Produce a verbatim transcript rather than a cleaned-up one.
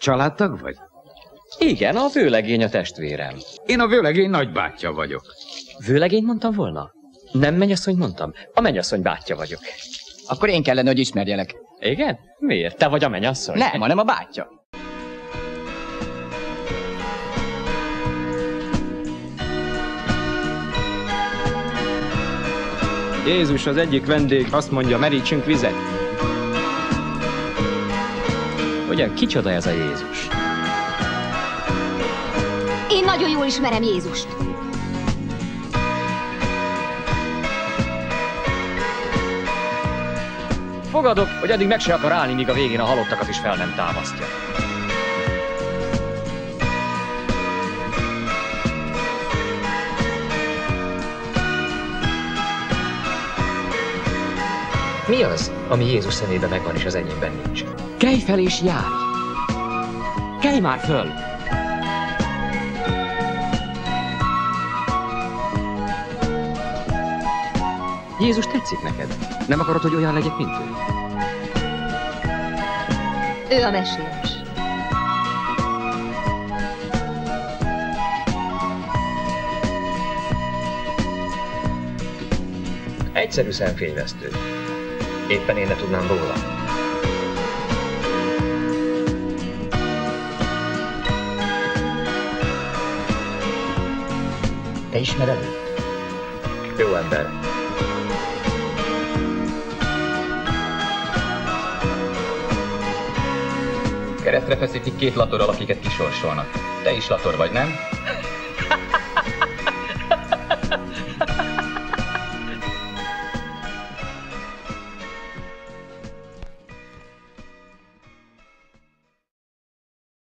Családtag vagy? Igen, a vőlegény a testvérem. Én a vőlegény nagybátyja vagyok. Vőlegény mondtam volna? Nem mennyasszony mondtam. A mennyasszony bátyja vagyok. Akkor én kellene, hogy ismerjelek. Igen? Miért? Te vagy a mennyasszony? Nem, hanem a bátyja. Jézus, az egyik vendég azt mondja, merítsünk vizet. Ugye, kicsoda ez a Jézus? Én nagyon jól ismerem Jézust. Fogadok, hogy eddig meg se akar állni, míg a végén a halottakat is fel nem támasztja. Mi az, ami Jézus szemében megvan és az enyémben nincs? Kelj fel és járj! Kelj már föl! Jézus tetszik neked? Nem akarod, hogy olyan legyek, mint ő? Ő a Mesiás. Egyszerű szemfényvesztő. Éppen én ne tudnám róla. Te ismered őt? Jó ember. Keresztre feszítik két latorral, akiket kisorsolnak. Te is lator vagy, nem?